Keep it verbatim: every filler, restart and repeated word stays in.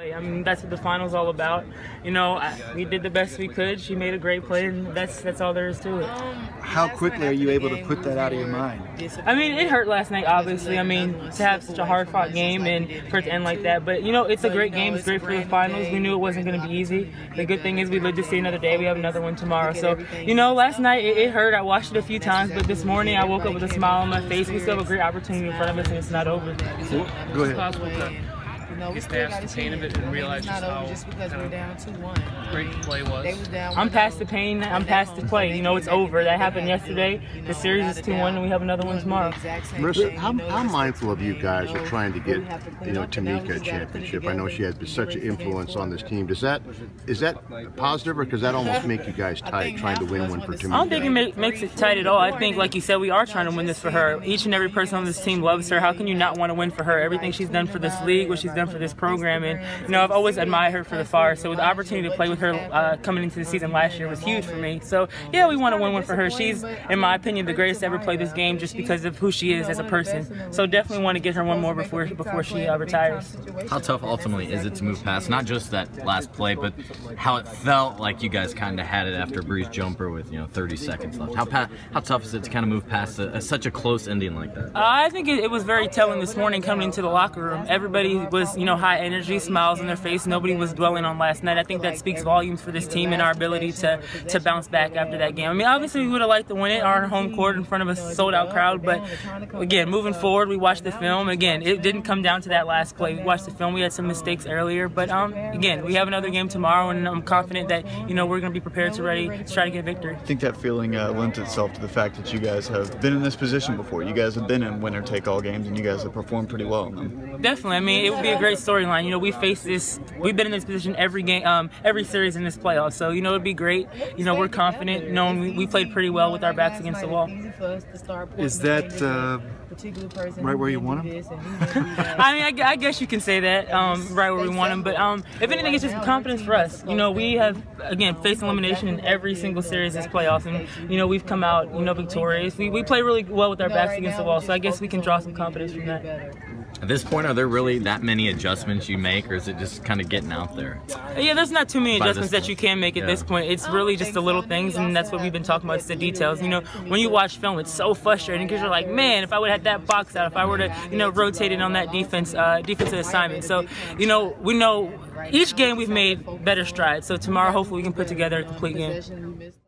I mean, that's what the final's all about. You know, I, we did the best we could. She made a great play, and that's that's all there is to it. How quickly are you able to put that out of your mind? I mean, it hurt last night, obviously. I mean, to have such a hard-fought game and for it to end like that. But, you know, it's a great game. It's great for the finals. We knew it wasn't going to be easy. The good thing is we lived to see another day. We have another one tomorrow. So, you know, last night it, it hurt. I watched it a few times, but this morning I woke up with a smile on my face. We still have a great opportunity in front of us, and it's not over. Go ahead. No, get past the pain of it and realize just how great the play was. I'm past the pain. I'm past the play. You know, it's over. That happened yesterday. The series is two one, and we have another one tomorrow. Marissa, how, how mindful of you guys are trying to get, you know, Tamika a championship? I know she has such an influence on this team. Does that is that positive, or does that almost make you guys tight trying to win one for Tamika? I don't think it make, makes it tight at all. I think, like you said, we are trying to win this for her. Each and every person on this team loves her. How can you not want to win for her? Everything she's done for this league, what she's done for this program, and you know, I've always admired her for the far. So the opportunity to play with her uh, coming into the season last year was huge for me. So yeah, we want to win one for her. She's, in my opinion, the greatest to ever play this game just because of who she is as a person. So definitely want to get her one more before before she uh, retires. How tough ultimately is it to move past not just that last play, but how it felt like you guys kind of had it after Bree's jumper with, you know, thirty seconds left? How pa how tough is it to kind of move past a, a, such a close ending like that? Uh, I think it, it was very telling this morning coming into the locker room. Everybody was, you know, high energy, smiles on their face. Nobody was dwelling on last night. I think that speaks volumes for this team and our ability to to bounce back after that game. I mean, obviously we would have liked to win it, our home court in front of a sold-out crowd, but again, moving forward, we watched the film. Again, it didn't come down to that last play. We watched the film. We had some mistakes earlier, but um, again, we have another game tomorrow, and I'm confident that, you know, we're going to be prepared to ready to try to get a victory. I think that feeling uh, lends itself to the fact that you guys have been in this position before. You guys have been in winner-take-all games, and you guys have performed pretty well in them. Definitely. I mean, it would be a great storyline. You know, we face this, we've been in this position every game, um, every series in this playoff. So, you know, it'd be great. You know, we're confident knowing we, we played pretty well with our backs against the wall. Is that uh, right where you want them? I mean, I, I guess you can say that, um, right where we want them. But um, if anything, it's just confidence for us. You know, we have, again, faced elimination in every single series this playoff. And, you know, we've come out, you know, victorious. We, we play really well with our backs against the wall. So I guess we can draw some confidence from that. At this point, are there really that many adjustments you make, or is it just kind of getting out there? Yeah, there's not too many adjustments that you can make at this point. It's really just the little things, and that's what we've been talking about. It's the details. You know, when you watch film, it's so frustrating because you're like, man, if I would have had that box out, if I were to, you know, rotate it on that defense, uh, defensive assignment. So, you know, we know each game we've made better strides. So tomorrow, hopefully, we can put together a complete game.